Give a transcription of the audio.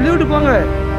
Salute, Ponga.